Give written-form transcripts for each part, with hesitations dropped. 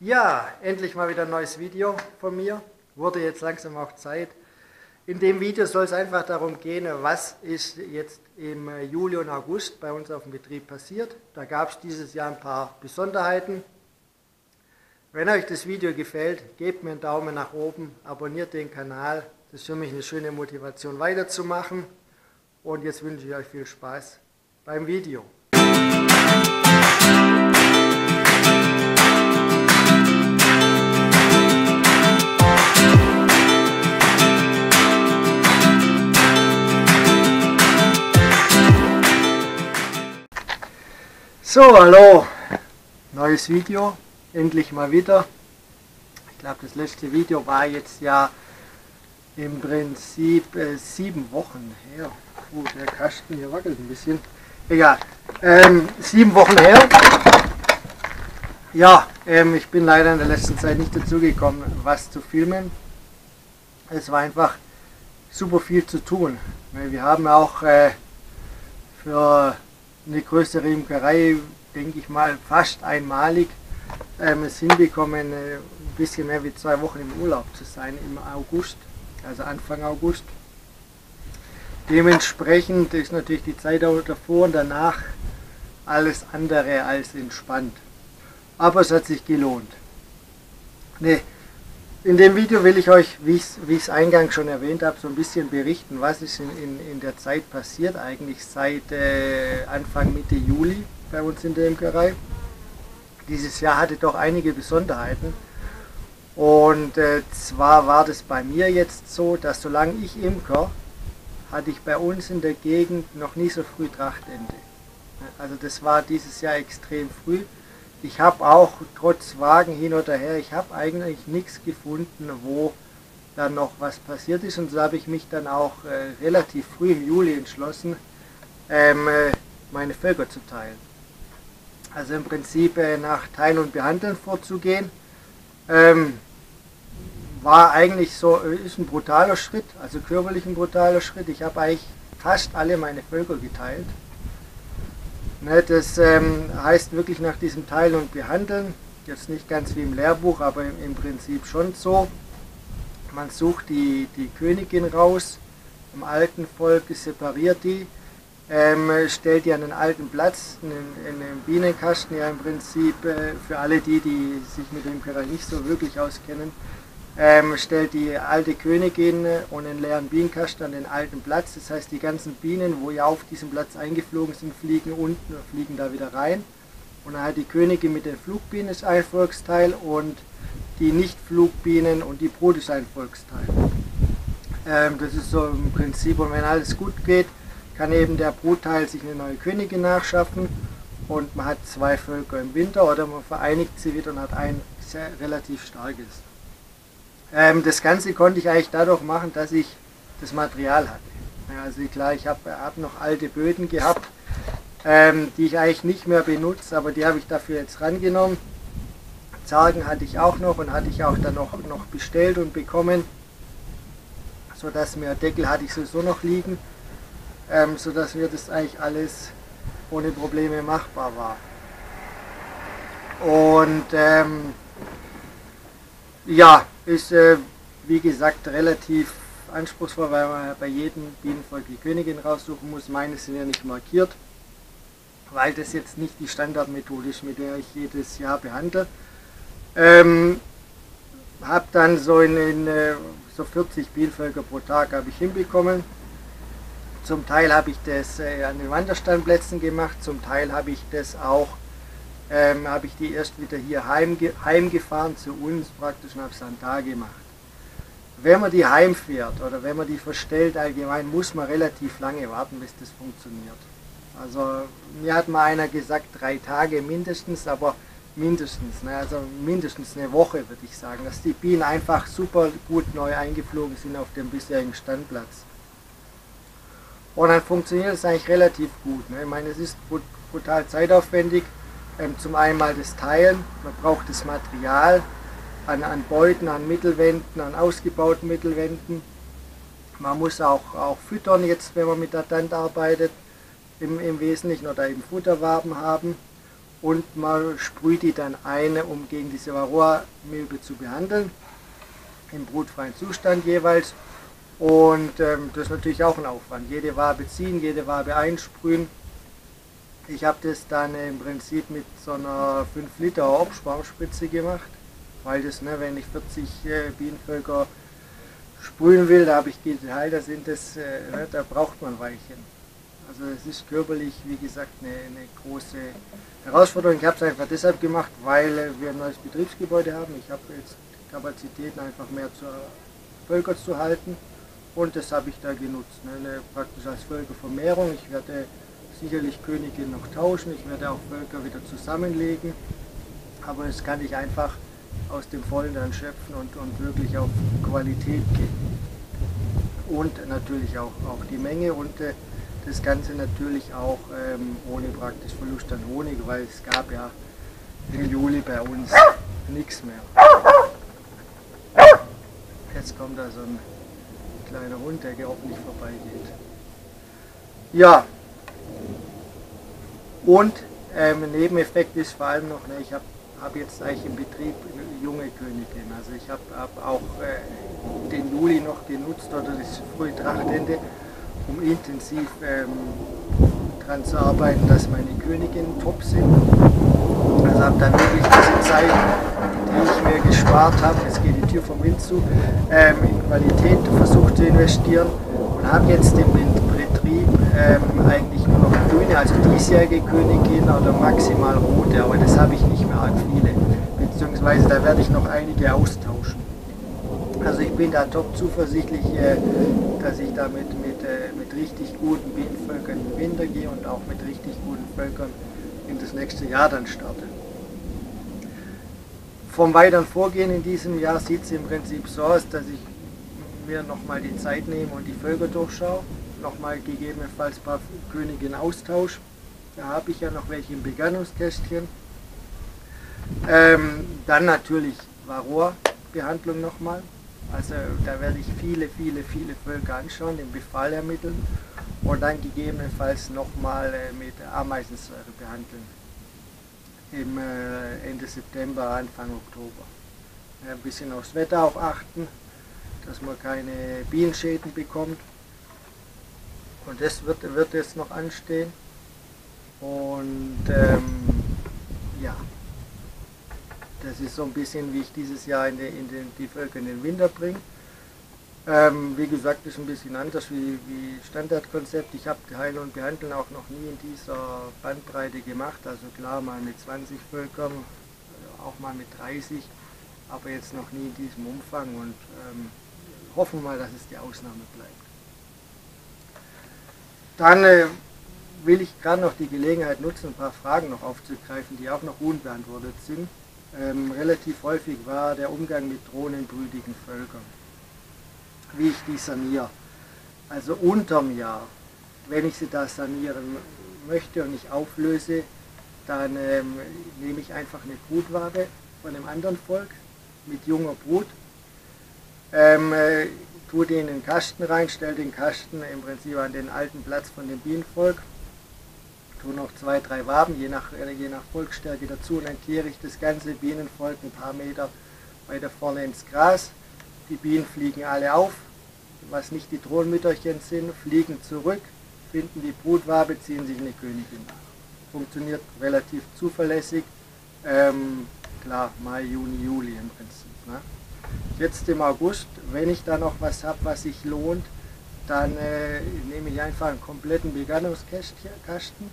Ja, endlich mal wieder ein neues Video von mir. Wurde jetzt langsam auch Zeit. In dem Video soll es einfach darum gehen, was ist jetzt im Juli und August bei uns auf dem Betrieb passiert. Da gab es dieses Jahr ein paar Besonderheiten. Wenn euch das Video gefällt, gebt mir einen Daumen nach oben, abonniert den Kanal. Das ist für mich eine schöne Motivation weiterzumachen. Und jetzt wünsche ich euch viel Spaß beim Video. So, hallo, neues Video, endlich mal wieder. Ich glaube, das letzte Video war jetzt ja im Prinzip 7 Wochen her. Oh, der Kasten hier wackelt ein bisschen. Egal, 7 Wochen her. Ja, ich bin leider in der letzten Zeit nicht dazu gekommen, was zu filmen. Es war einfach super viel zu tun. Wir haben auch für eine größere Imkerei, denke ich mal, fast einmalig es hinbekommen, ein bisschen mehr wie 2 Wochen im Urlaub zu sein im August, also Anfang August. Dementsprechend ist natürlich die Zeit auch davor und danach alles andere als entspannt. Aber es hat sich gelohnt. Nee, in dem Video will ich euch, wie ich es eingangs schon erwähnt habe, so ein bisschen berichten, was ist in der Zeit passiert, eigentlich seit Anfang Mitte Juli bei uns in der Imkerei. Dieses Jahr hatte doch einige Besonderheiten und zwar war das bei mir jetzt so, dass solange ich Imker, hatte ich bei uns in der Gegend noch nie so früh Trachtende. Also das war dieses Jahr extrem früh. Ich habe auch, trotz Wagen hin oder her, ich habe eigentlich nichts gefunden, wo dann noch was passiert ist. Und so habe ich mich dann auch relativ früh im Juli entschlossen, meine Völker zu teilen. Also im Prinzip nach Teilen und Behandeln vorzugehen, war eigentlich so, ist ein brutaler Schritt, also körperlich ein brutaler Schritt. Ich habe eigentlich fast alle meine Völker geteilt. Das heißt wirklich nach diesem Teilen und Behandeln, jetzt nicht ganz wie im Lehrbuch, aber im Prinzip schon so, man sucht die Königin raus, im alten Volk separiert die, stellt die an einen alten Platz, in einem Bienenkasten, ja im Prinzip für alle die sich mit dem Imkerei nicht so wirklich auskennen, stellt die alte Königin und einen leeren Bienenkasten an den alten Platz. Das heißt, die ganzen Bienen, wo ja auf diesem Platz eingeflogen sind, fliegen unten und fliegen da wieder rein. Und dann hat die Königin mit den Flugbienen ist ein Volksteil und die Nicht-Flugbienen und die Brut ist ein Volksteil. Das ist so im Prinzip, und wenn alles gut geht, kann eben der Brutteil sich eine neue Königin nachschaffen und man hat 2 Völker im Winter oder man vereinigt sie wieder und hat ein sehr relativ starkes. Das Ganze konnte ich eigentlich dadurch machen, dass ich das Material hatte. Also klar, ich habe noch alte Böden gehabt, die ich eigentlich nicht mehr benutze, aber die habe ich dafür jetzt rangenommen. Zargen hatte ich auch noch und hatte ich auch dann auch noch bestellt und bekommen, sodass mir Deckel hatte ich sowieso noch liegen, sodass mir das eigentlich alles ohne Probleme machbar war. Und ja, ist wie gesagt relativ anspruchsvoll, weil man bei jedem Bienenvolk die Königin raussuchen muss. Meine sind ja nicht markiert, weil das jetzt nicht die Standardmethode ist, mit der ich jedes Jahr behandle. Habe dann so so 40 Bienenvölker pro Tag habe ich hinbekommen. Zum Teil habe ich das an den Wanderstandplätzen gemacht, zum Teil habe ich das auch habe ich die erst wieder hier heimgefahren zu uns praktisch und habe es dann da gemacht. Wenn man die heimfährt oder wenn man die verstellt allgemein, muss man relativ lange warten, bis das funktioniert. Also mir hat mal einer gesagt, 3 Tage mindestens, aber mindestens, ne, also mindestens 1 Woche würde ich sagen, dass die Bienen einfach super gut neu eingeflogen sind auf dem bisherigen Standplatz. Und dann funktioniert es eigentlich relativ gut. Ne. Ich meine, es ist brutal zeitaufwendig. Zum einen mal das Teilen, man braucht das Material an Beuten, an Mittelwänden, an ausgebauten Mittelwänden. Man muss auch füttern jetzt, wenn man mit der Tant arbeitet, im Wesentlichen, oder eben Futterwaben haben. und man sprüht die dann ein, um gegen diese Varroamilbe zu behandeln, im brutfreien Zustand jeweils. Und das ist natürlich auch ein Aufwand. Jede Wabe ziehen, jede Wabe einsprühen. Ich habe das dann im Prinzip mit so einer 5 Liter Obstbaumspritze gemacht, weil das, ne, wenn ich 40 Bienenvölker sprühen will, da habe ich geteilt, da sind das, da braucht man Weichen. Also es ist körperlich, wie gesagt, eine große Herausforderung. Ich habe es einfach deshalb gemacht, weil wir ein neues Betriebsgebäude haben. Ich habe jetzt Kapazitäten einfach mehr zu Völker zu halten und das habe ich da genutzt, ne, praktisch als Völkervermehrung. Ich werde sicherlich Königin noch tauschen, ich werde auch Völker wieder zusammenlegen, aber das kann ich einfach aus dem Vollen dann schöpfen und wirklich auf Qualität gehen. Und natürlich auch die Menge und das Ganze natürlich auch ohne praktisch Verlust an Honig, weil es gab ja im Juli bei uns nichts mehr. Jetzt kommt da so ein kleiner Hund, der hoffentlich vorbeigeht. Ja, und Nebeneffekt ist vor allem noch, ne, ich habe jetzt eigentlich im Betrieb eine junge Königin. Also ich habe auch den Juli noch genutzt oder das frühe Trachtende, um intensiv daran zu arbeiten, dass meine Königinnen top sind. Also habe dann wirklich diese Zeit, die ich mir gespart habe, jetzt geht die Tür vom Wind zu, in Qualität versucht zu investieren und habe jetzt im Betrieb eigentlich nur noch grüne, also diesjährige Königin oder maximal rote, aber das habe ich nicht mehr arg viele, beziehungsweise da werde ich noch einige austauschen. Also ich bin da top zuversichtlich, dass ich da mit richtig guten Bienenvölkern in den Winter gehe und auch mit richtig guten Völkern in das nächste Jahr dann starte. Vom weiteren Vorgehen in diesem Jahr sieht es im Prinzip so aus, dass ich mir nochmal die Zeit nehme und die Völker durchschaue, nochmal gegebenenfalls ein paar Königinnen austausche. Da habe ich ja noch welche im Begannungskästchen. Dann natürlich Varroabehandlung nochmal. Also da werde ich viele Völker anschauen, den Befall ermitteln und dann gegebenenfalls nochmal mit Ameisensäure behandeln. Im Ende September, Anfang Oktober. Ein bisschen aufs Wetter auch achten, dass man keine Bienenschäden bekommt. Und das wird jetzt noch anstehen. Und ja, das ist so ein bisschen, wie ich dieses Jahr die Völker in den Winter bringe. Wie gesagt, ist ein bisschen anders wie Standardkonzept. Ich habe Teilen und Behandeln auch noch nie in dieser Bandbreite gemacht. Also klar, mal mit 20 Völkern, auch mal mit 30, aber jetzt noch nie in diesem Umfang und hoffen mal, dass es die Ausnahme bleibt. Dann will ich gerade noch die Gelegenheit nutzen, ein paar Fragen noch aufzugreifen, die auch noch unbeantwortet sind. Relativ häufig war der Umgang mit drohnenbrütigen Völkern, wie ich die saniere. Also unterm Jahr, wenn ich sie da sanieren möchte und nicht auflöse, dann nehme ich einfach eine Brutware von einem anderen Volk mit junger Brut, tue den in den Kasten rein, stelle den Kasten im Prinzip an den alten Platz von dem Bienenvolk, tue noch 2, 3 Waben, je nach Volksstärke dazu, und dann tiere ich das ganze Bienenvolk ein paar Meter weiter vorne ins Gras. Die Bienen fliegen alle auf, was nicht die Drohnenmütterchen sind, fliegen zurück, finden die Brutwabe, ziehen sich eine Königin nach. Funktioniert relativ zuverlässig, klar, Mai, Juni, Juli im Prinzip, ne? Jetzt im August, wenn ich da noch was habe, was sich lohnt, dann nehme ich einfach einen kompletten Begannungskasten,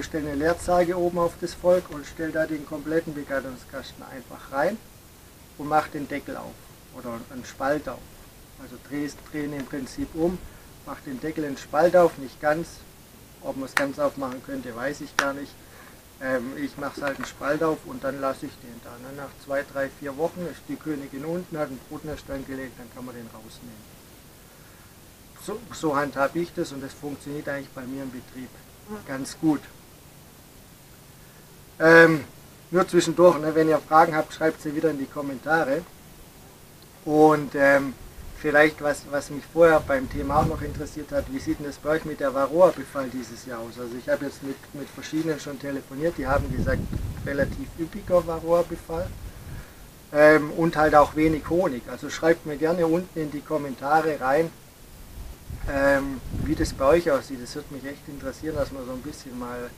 stelle eine Leerzarge oben auf das Volk und stelle da den kompletten Begannungskasten einfach rein und mache den Deckel auf oder einen Spalt auf. Also drehen im Prinzip um, mache den Deckel in den Spalt auf, nicht ganz. Ob man es ganz aufmachen könnte, weiß ich gar nicht. Ich mache es halt einen Spalt auf und dann lasse ich den da. Ne? Nach 2, 3, 4 Wochen ist die Königin unten, hat einen Brutnest angelegt, dann kann man den rausnehmen. So handhabe ich das und das funktioniert eigentlich bei mir im Betrieb ganz gut. Nur zwischendurch, ne, wenn ihr Fragen habt, schreibt sie wieder in die Kommentare. Und vielleicht, was mich vorher beim Thema auch noch interessiert hat, wie sieht denn das bei euch mit der Varroa-Befall dieses Jahr aus? Also ich habe jetzt mit verschiedenen schon telefoniert, die haben gesagt, relativ üppiger Varroa-Befall und halt auch wenig Honig. Also schreibt mir gerne unten in die Kommentare rein, wie das bei euch aussieht. Das würde mich echt interessieren, dass man so ein bisschen mal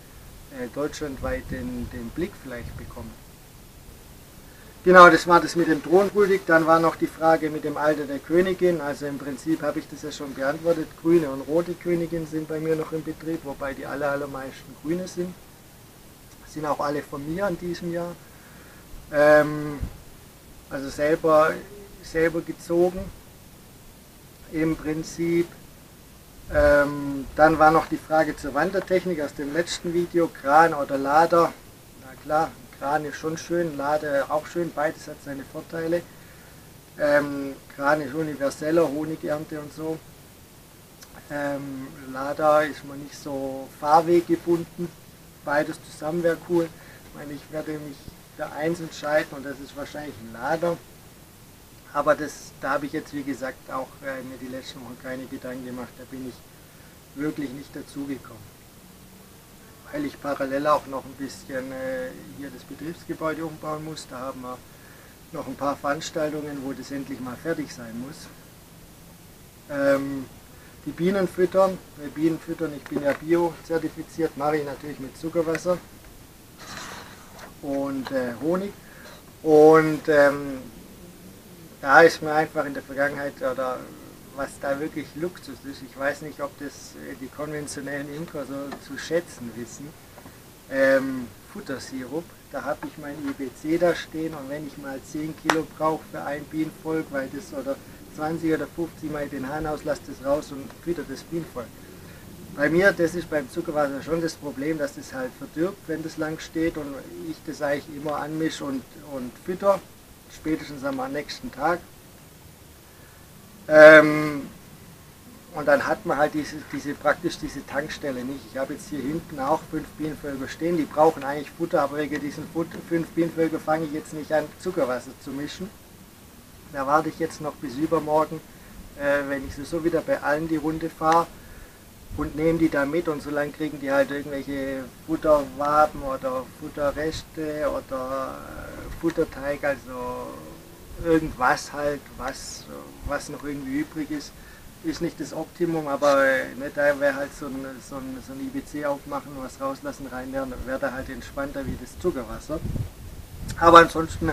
deutschlandweit den Blick vielleicht bekommt. Genau, das war das mit dem Drohnenbrütig. Dann war noch die Frage mit dem Alter der Königin. Also im Prinzip habe ich das ja schon beantwortet. Grüne und rote Königin sind bei mir noch im Betrieb, wobei die allermeisten grüne sind. Sind auch alle von mir in diesem Jahr. Also selber gezogen im Prinzip. Dann war noch die Frage zur Wandertechnik aus dem letzten Video, Kran oder Lader. Na klar, Kran ist schon schön, Lader auch schön, beides hat seine Vorteile. Kran ist universeller, Honigernte und so. Lader ist man nicht so fahrweggebunden, beides zusammen wäre cool. Ich meine, ich werde mich für eins entscheiden und das ist wahrscheinlich ein Lader. Aber da habe ich jetzt, wie gesagt, auch mir die letzten Wochen keine Gedanken gemacht. Da bin ich wirklich nicht dazugekommen, weil ich parallel auch noch ein bisschen hier das Betriebsgebäude umbauen muss. Da haben wir noch ein paar Veranstaltungen, wo das endlich mal fertig sein muss. Die Bienen füttern. Bei Bienen füttern, ich bin ja bio-zertifiziert, mache ich natürlich mit Zuckerwasser und Honig. Und da ist mir einfach in der Vergangenheit, oder was da wirklich Luxus ist, ich weiß nicht, ob das die konventionellen Imker so zu schätzen wissen, Futtersirup, da habe ich mein IBC da stehen und wenn ich mal 10 Kilo brauche für ein Bienenvolk, weil das oder 20 oder 50 mal den Hahn aus, lasse das raus und fütter das Bienenvolk. Bei mir, das ist beim Zuckerwasser schon das Problem, dass das halt verdirbt, wenn das lang steht und ich das eigentlich immer anmische und fütter. Spätestens am nächsten Tag. Und dann hat man halt praktisch diese Tankstelle nicht. Ich habe jetzt hier hinten auch 5 Bienenvölker stehen, die brauchen eigentlich Futter, aber wegen diesen 5 Bienenvölker fange ich jetzt nicht an, Zuckerwasser zu mischen. Da warte ich jetzt noch bis übermorgen, wenn ich so wieder bei allen die Runde fahre und nehme die da mit und so lange kriegen die halt irgendwelche Futterwaben oder Futterreste oder Futterteig, also irgendwas halt, was noch irgendwie übrig ist, ist nicht das Optimum, aber ne, da wäre halt so ein IBC aufmachen, was rauslassen, reinlernen, wäre da halt entspannter wie das Zuckerwasser. Aber ansonsten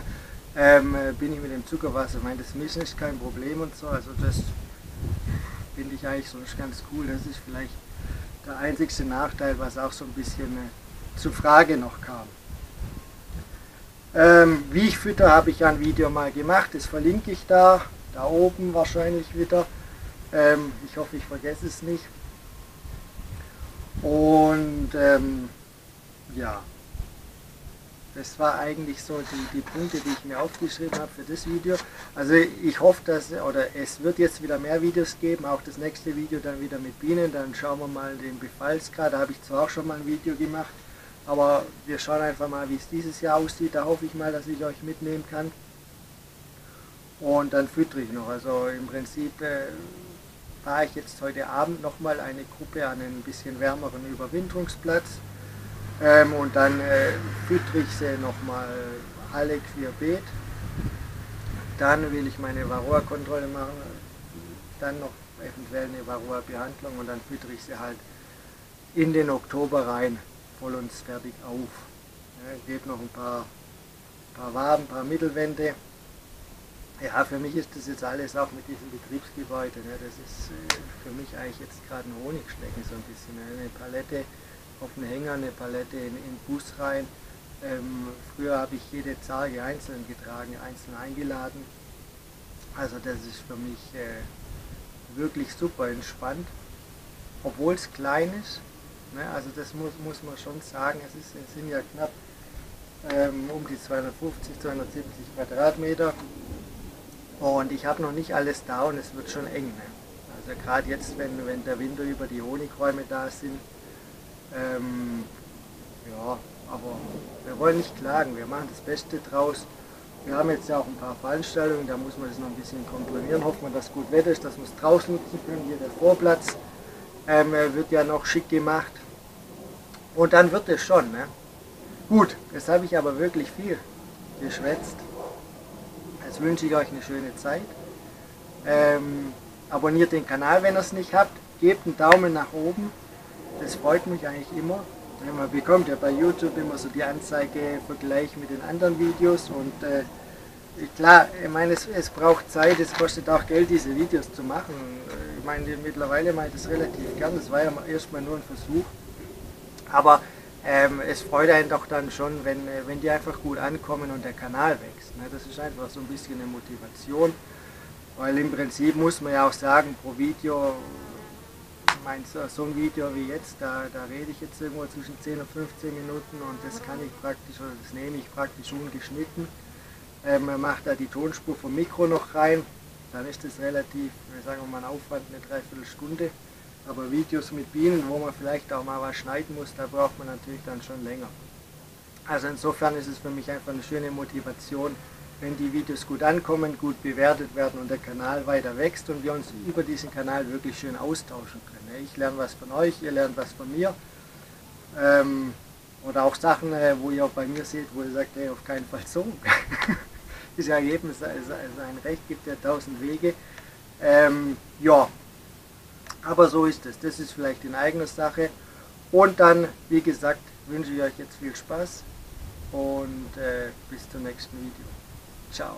bin ich mit dem Zuckerwasser, ich meine, das Mischen ist kein Problem und so, also das finde ich eigentlich sonst ganz cool, das ist vielleicht der einzigste Nachteil, was auch so ein bisschen zur Frage noch kam. Wie ich fütter, habe ich ja ein Video mal gemacht, das verlinke ich da oben wahrscheinlich wieder. Ich hoffe, ich vergesse es nicht. Und ja, das war eigentlich so die Punkte, die ich mir aufgeschrieben habe für das Video. Also ich hoffe, es wird jetzt wieder mehr Videos geben, auch das nächste Video dann wieder mit Bienen, dann schauen wir mal den Befallsgrad, da habe ich zwar auch schon mal ein Video gemacht, aber wir schauen einfach mal, wie es dieses Jahr aussieht. Da hoffe ich mal, dass ich euch mitnehmen kann. Und dann füttere ich noch. Also im Prinzip fahre ich jetzt heute Abend nochmal eine Gruppe an einen bisschen wärmeren Überwinterungsplatz. Und dann füttere ich sie nochmal alle querbeet. Dann will ich meine Varroa-Kontrolle machen. Dann noch eventuell eine Varroa-Behandlung. Und dann füttere ich sie halt in den Oktober rein. Voll und fertig auf. Ja, gebe noch ein paar Waben, ein paar Mittelwände. Ja, für mich ist das jetzt alles auch mit diesem Betriebsgebäude. Ne, das ist für mich eigentlich jetzt gerade ein Honigschnecken so ein bisschen. Eine Palette auf den Hänger, eine Palette in den Bus rein. Früher habe ich jede Zarge einzeln getragen, einzeln eingeladen. Also das ist für mich wirklich super entspannt. Obwohl es klein ist. Also das muss man schon sagen, es sind ja knapp um die 250, 270 Quadratmeter und ich habe noch nicht alles da und es wird schon eng. Ne? Also gerade jetzt, wenn der Winter über die Honigräume da sind, ja, aber wir wollen nicht klagen, wir machen das Beste draus Wir haben jetzt ja auch ein paar Veranstaltungen, da muss man das noch ein bisschen kontrollieren. Hoffen wir, dass gut Wetter ist, dass wir es draußen nutzen können. Hier der Vorplatz wird ja noch schick gemacht. Und dann wird es schon. Ne? Gut, jetzt habe ich aber wirklich viel geschwätzt. Jetzt wünsche ich euch eine schöne Zeit. Abonniert den Kanal, wenn ihr es nicht habt. Gebt einen Daumen nach oben. Das freut mich eigentlich immer. Man bekommt ja bei YouTube immer so die Anzeige Vergleich mit den anderen Videos und klar, ich meine, es braucht Zeit, es kostet auch Geld, diese Videos zu machen. Ich meine, mittlerweile mache ich das relativ gern, das war ja erstmal nur ein Versuch. Aber es freut einen doch dann schon, wenn die einfach gut ankommen und der Kanal wächst. Ne? Das ist einfach so ein bisschen eine Motivation, weil im Prinzip muss man ja auch sagen, pro Video... So ein Video wie jetzt, da rede ich jetzt irgendwo zwischen 10 und 15 Minuten und das kann ich praktisch, oder das nehme ich praktisch ungeschnitten. Man macht da die Tonspur vom Mikro noch rein, dann ist das relativ, sagen wir mal, ein Aufwand, eine Dreiviertelstunde. Aber Videos mit Bienen, wo man vielleicht auch mal was schneiden muss, da braucht man natürlich dann schon länger. Also insofern ist es für mich einfach eine schöne Motivation, wenn die Videos gut ankommen, gut bewertet werden und der Kanal weiter wächst und wir uns über diesen Kanal wirklich schön austauschen können. Ich lerne was von euch, ihr lernt was von mir. Oder auch Sachen, wo ihr auch bei mir seht, wo ihr sagt, hey, auf keinen Fall so. Ist ja jedem sein Recht, gibt ja 1000 Wege. Ja, aber so ist es. Das ist vielleicht eine eigene Sache. Und dann, wie gesagt, wünsche ich euch jetzt viel Spaß und bis zum nächsten Video. Ciao.